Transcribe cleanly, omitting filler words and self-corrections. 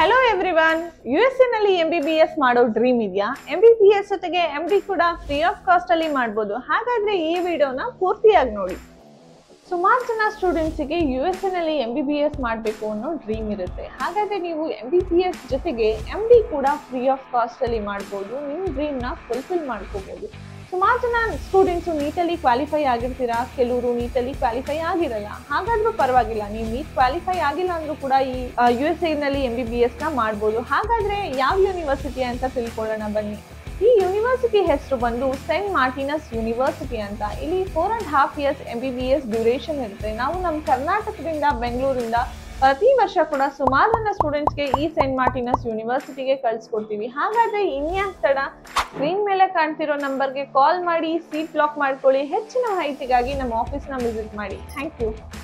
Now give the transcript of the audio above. Hello everyone, USC ನಲ್ಲಿ MBBS ಮಾಡೋ dream ಇದೆಯಾ? MBBS ಜೊತೆಗೆ MD ಕೂಡ ಫ್ರೀ ಆಫ್ ಕಾಸ್ಟ್ ಅಲ್ಲಿ ಮಾಡಬಹುದು. ಹಾಗಾದ್ರೆ ಈ ವಿಡಿಯೋನ ಪೂರ್ತಿಯಾಗಿ ನೋಡಿ. ಸುಮಾರು ಜನ ಸ್ಟೂಡೆಂಟ್ಸ್ ಗೆ USC ನಲ್ಲಿ MBBS ಮಾಡಬೇಕು ಅನ್ನೋ ಡ್ರೀಮ್ ಇರುತ್ತೆ. ಹಾಗಾದ್ರೆ ನೀವು MBBS ಜೊತೆಗೆ MD ಕೂಡ ಫ್ರೀ ಆಫ್ ಕಾಸ್ಟ್ ಅಲ್ಲಿ ಮಾಡಬಹುದು. ನಿಮ್ಮ ಡ್ರೀಮ್ ನ ಫುಲ್ಫಿಲ್ ಮಾಡ್ಕೋಬಹುದು. ಸುಮಾರು ಜನ ಸ್ಟೂಡೆಂಟ್ಸ್ ನೀಟಲ್ಲಿ ಕ್ವಾಲಿಫೈ ಆಗಿರ್ತೀರಾ, ಕೆಲವರು ನೀಟಲ್ಲಿ ಕ್ವಾಲಿಫೈ ಆಗಿರಲ್ಲ. ಹಾಗಾದ್ರೂ ಪರವಾಗಿಲ್ಲ, ನೀವು ನೀಟ್ ಕ್ವಾಲಿಫೈ ಆಗಿಲ್ಲ ಅಂದ್ರೂ ಕೂಡ ಈ USAನಲ್ಲಿ MBBS ಮಾಡ್ಬೋದು. ಹಾಗಾದ್ರೆ ಯಾವ ಯೂನಿವರ್ಸಿಟಿ ಅಂತ ತಿಳ್ಕೊಳ್ಳೋಣ ಬನ್ನಿ. ಈ ಯೂನಿವರ್ಸಿಟಿ ಹೆಸರು ಬಂದು ಸೆಂಟ್ ಮಾರ್ಟಿನಸ್ ಯೂನಿವರ್ಸಿಟಿ ಅಂತ. ಇಲ್ಲಿ 4.5 years MBBS ಡ್ಯೂರೇಷನ್ ಇರುತ್ತೆ. ನಾವು ನಮ್ಮ ಕರ್ನಾಟಕದಿಂದ, ಬೆಂಗಳೂರಿಂದ ಪ್ರತಿ ವರ್ಷ ಕೂಡ ಸುಮಾರು ಜನ ಸ್ಟೂಡೆಂಟ್ಸ್ಗೆ ಈ ಸೆಂಟ್ ಮಾರ್ಟಿನಸ್ ಯೂನಿವರ್ಸಿಟಿಗೆ ಕಳಿಸ್ಕೊಡ್ತೀವಿ. ಹಾಗಾದರೆ ಇನ್ಯಾಕ್ ತಡ? ಸ್ಕ್ರೀನ್ ಮೇಲೆ ಕಾಣ್ತಿರೋ ನಂಬರ್ಗೆ ಕಾಲ್ ಮಾಡಿ, ಸೀಟ್ ಬ್ಲಾಕ್ ಮಾಡ್ಕೊಳ್ಳಿ. ಹೆಚ್ಚಿನ ಮಾಹಿತಿಗಾಗಿ ನಮ್ಮ ಆಫೀಸ್ನ ವಿಸಿಟ್ ಮಾಡಿ. Thank you.